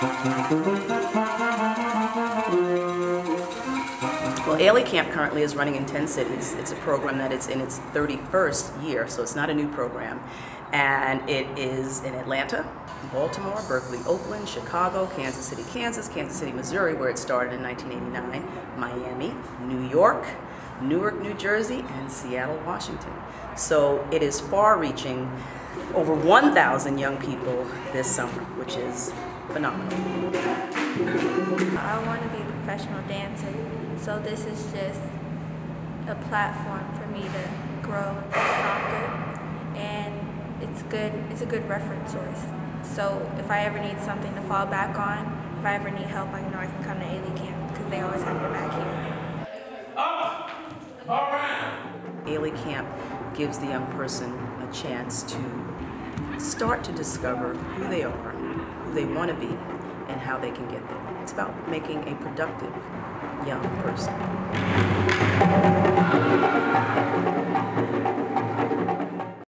Well, Ailey Camp currently is running in 10 cities. It's a program that is in its 31st year, so it's not a new program. And it is in Atlanta, Baltimore, Berkeley, Oakland, Chicago, Kansas City, Kansas City, Missouri, where it started in 1989, Miami, New York, Newark, New Jersey, and Seattle, Washington. So it is far-reaching, over 1,000 young people this summer, which is phenomenal. I want to be a professional dancer, so this is just a platform for me to grow and conquer, and it's a good reference source. So if I ever need something to fall back on, if I ever need help, I know I can come to Ailey Camp because they always have their back here. All right. Ailey Camp gives the young person a chance to start to discover who they are, who they want to be, and how they can get there. It's about making a productive young person.